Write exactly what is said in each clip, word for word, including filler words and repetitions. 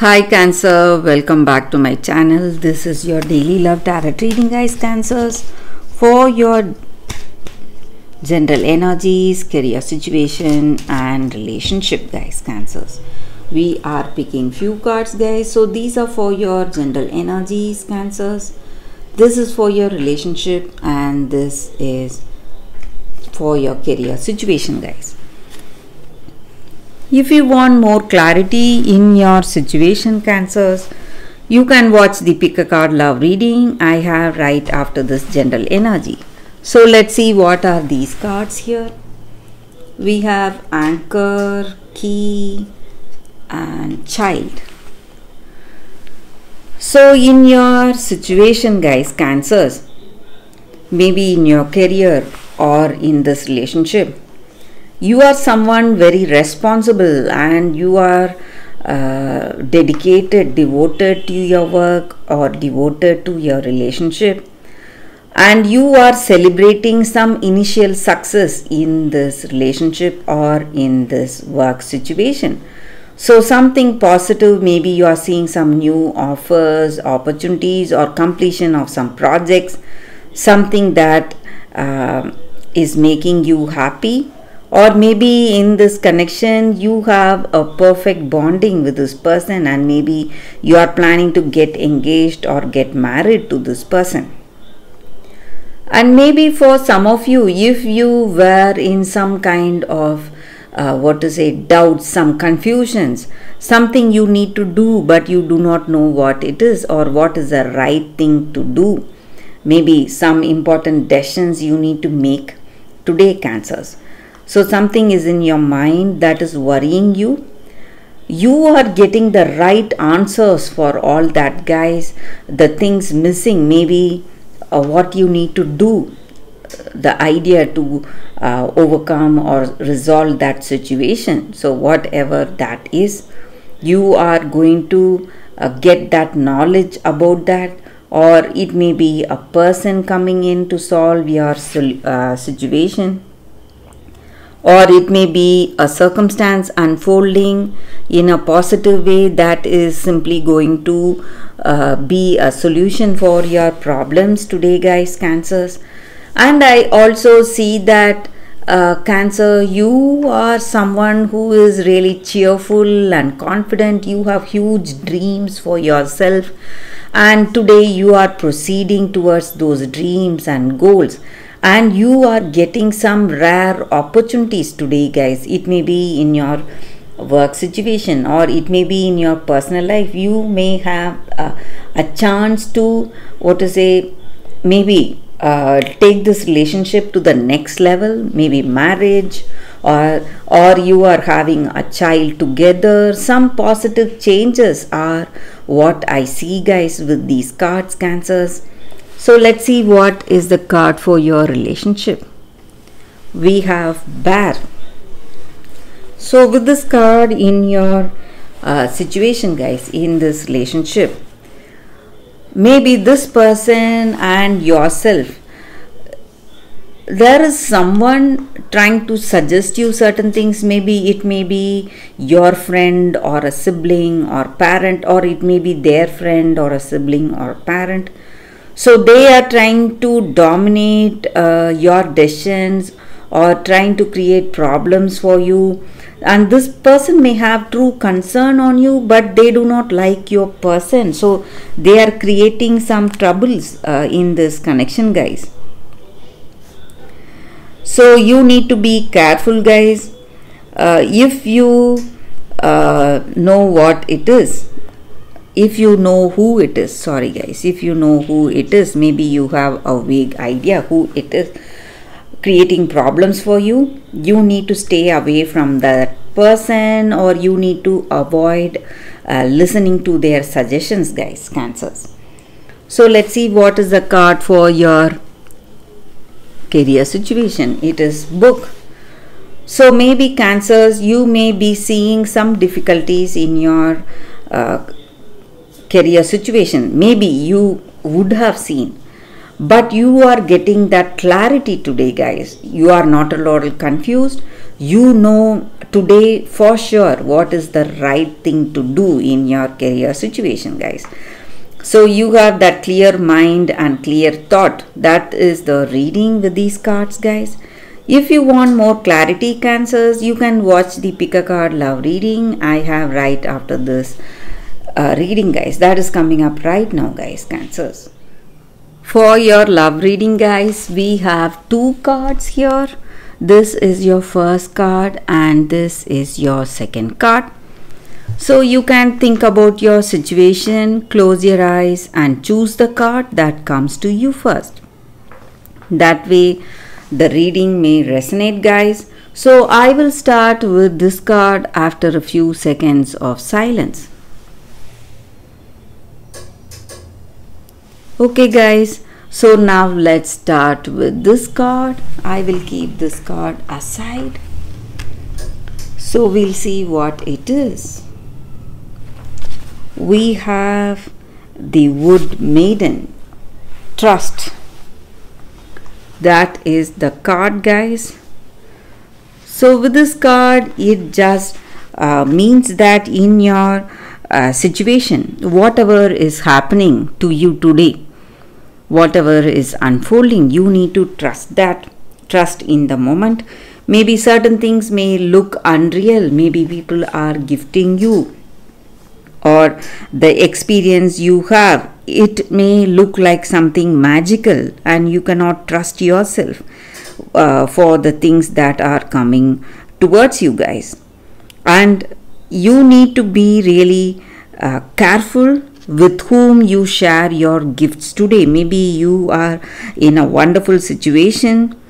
Hi Cancer, welcome back to my channel. This is your daily love tarot reading, guys. Cancers, for your general energies, career situation and relationship, guys. Cancers, we are picking few cards, guys. So these are for your general energies, Cancers. This is for your relationship and this is for your career situation, guys. If you want more clarity in your situation, Cancers, you can watch the pick a card love reading I have right after this general energy. So let's see what are these cards here. We have anchor, key and child. So in your situation, guys, Cancers, maybe in your career or in this relationship, you are someone very responsible and you are uh, dedicated, devoted to your work or devoted to your relationship, and you are celebrating some initial success in this relationship or in this work situation. So something positive, maybe you are seeing some new offers, opportunities or completion of some projects, something that uh, is making you happy. Or maybe in this connection you have a perfect bonding with this person and maybe you are planning to get engaged or get married to this person. And maybe for some of you, if you were in some kind of uh, what to say, doubts, some confusions, something you need to do but you do not know what it is or what is the right thing to do. Maybe some important decisions you need to make today, Cancers. So something is in your mind that is worrying you. You are getting the right answers for all that, guys. The things missing, maybe uh, what you need to do, the idea to uh, overcome or resolve that situation. So whatever that is, you are going to uh, get that knowledge about that. Or it may be a person coming in to solve your uh, situation. Or it may be a circumstance unfolding in a positive way that is simply going to uh, be a solution for your problems today, guys, Cancers. And I also see that uh, Cancer, you are someone who is really cheerful and confident. You have huge dreams for yourself and today you are proceeding towards those dreams and goals. And you are getting some rare opportunities today, guys. It may be in your work situation or it may be in your personal life. You may have uh, a chance to, what to say, maybe uh, take this relationship to the next level, maybe marriage, or or you are having a child together. Some positive changes are what I see, guys, with these cards, Cancers. So let's see what is the card for your relationship. We have bear. So with this card in your uh, situation, guys, in this relationship, maybe this person and yourself, there is someone trying to suggest you certain things. Maybe it may be your friend or a sibling or parent, or it may be their friend or a sibling or parent. So they are trying to dominate uh, your decisions or trying to create problems for you. And this person may have true concern on you, but they do not like your person. So they are creating some troubles uh, in this connection, guys. So you need to be careful, guys, uh, if you uh, know what it is. If you know who it is, sorry guys, if you know who it is, maybe you have a vague idea who it is creating problems for you. You need to stay away from that person or you need to avoid uh, listening to their suggestions, guys, Cancers. So let's see what is the card for your career situation. It is book. So maybe, Cancers, you may be seeing some difficulties in your uh, career situation. Maybe you would have seen But you are getting that clarity today, guys. You are not at all confused. You know today for sure what is the right thing to do in your career situation, guys. So you have that clear mind and clear thought. That is the reading with these cards, guys. If you want more clarity, Cancers, you can watch the Pick a Card Love reading I have right after this uh, reading, guys. That is coming up right now, guys, Cancers. For your love reading, guys, we have two cards here. This is your first card and this is your second card. So you can think about your situation, close your eyes and choose the card that comes to you first. That way the reading may resonate, guys. So I will start with this card after a few seconds of silence. Okay, guys, so now let's start with this card. I will keep this card aside. So we'll see what it is. We have the Wood Maiden, Trust. That is the card, guys. So with this card, it just uh, means that in your uh, situation, whatever is happening to you today, whatever is unfolding, you need to trust that. Trust in the moment. Maybe certain things may look unreal. Maybe people are gifting you, or the experience you have, it may look like something magical and you cannot trust yourself uh, for the things that are coming towards you, guys. And you need to be really uh, careful with whom you share your gifts today. Maybe you are in a wonderful situation,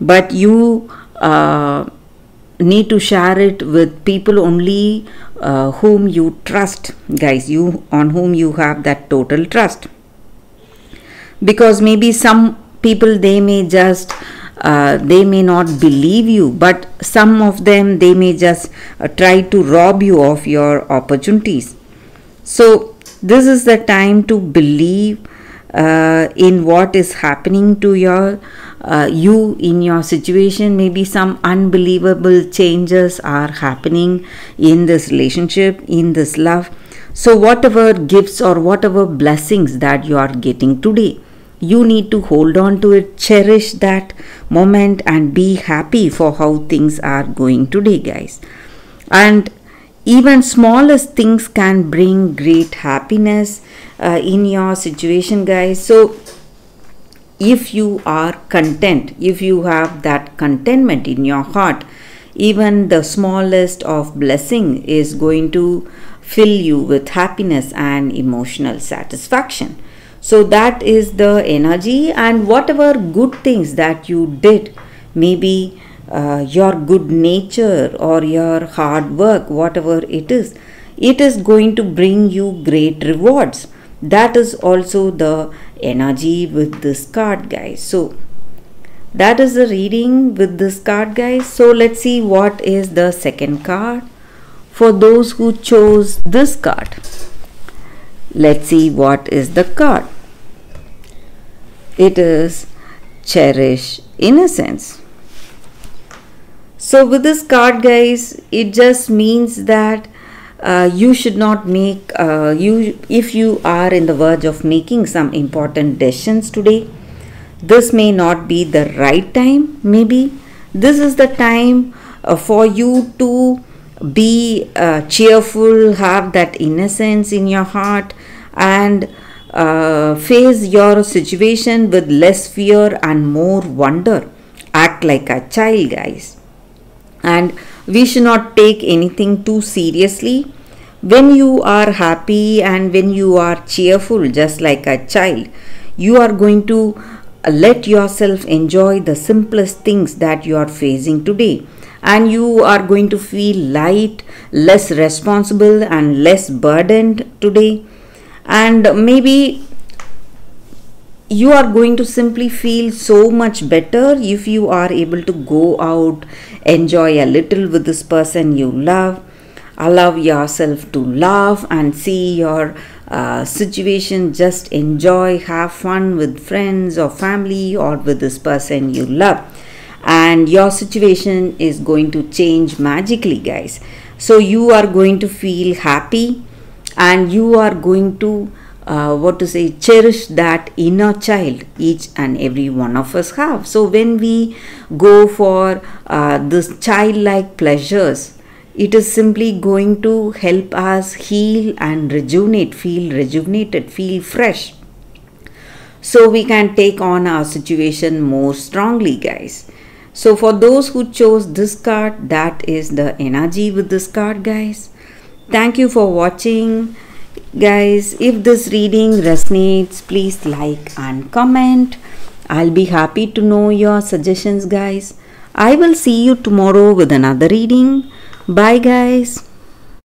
but you uh, need to share it with people only uh, whom you trust, guys, you on whom you have that total trust. Because maybe some people, they may just uh, they may not believe you, but some of them, they may just uh, try to rob you of your opportunities. So this is the time to believe uh, in what is happening to your Uh, you in your situation. Maybe some unbelievable changes are happening in this relationship, in this love. So whatever gifts or whatever blessings that you are getting today, you need to hold on to it, cherish that moment and be happy for how things are going today, guys. And even smallest things can bring great happiness uh, in your situation, guys. So if you are content, if you have that contentment in your heart, even the smallest of blessing is going to fill you with happiness and emotional satisfaction. So that is the energy. And whatever good things that you did, maybe uh, your good nature or your hard work, whatever it is, it is going to bring you great rewards. That is also the energy with this card, guys. So that is the reading with this card, guys. So let's see what is the second card for those who chose this card. Let's see what is the card. It is Cherish Innocence. So with this card, guys, it just means that Uh, you should not make uh, you if you are in the verge of making some important decisions today. This may not be the right time. Maybe this is the time uh, for you to be uh, cheerful, have that innocence in your heart and uh, face your situation with less fear and more wonder. Act like a child, guys. And we should not take anything too seriously. When you are happy and when you are cheerful, just like a child, you are going to let yourself enjoy the simplest things that you are facing today. And you are going to feel light, less responsible and less burdened today. And maybe you are going to simply feel so much better if you are able to go out, enjoy a little with this person you love Allow yourself to laugh and see your uh, situation. Just enjoy, have fun with friends or family or with this person you love, and your situation is going to change magically, guys. So you are going to feel happy, and you are going to Uh, what to say, cherish that inner child each and every one of us have. So when we go for uh, this childlike pleasures, it is simply going to help us heal and rejuvenate, feel rejuvenated, feel fresh. So we can take on our situation more strongly, guys. So for those who chose this card, that is the energy with this card, guys. Thank you for watching. Guys, if this reading resonates, please like and comment. I'll be happy to know your suggestions, guys. I will see you tomorrow with another reading. Bye, guys.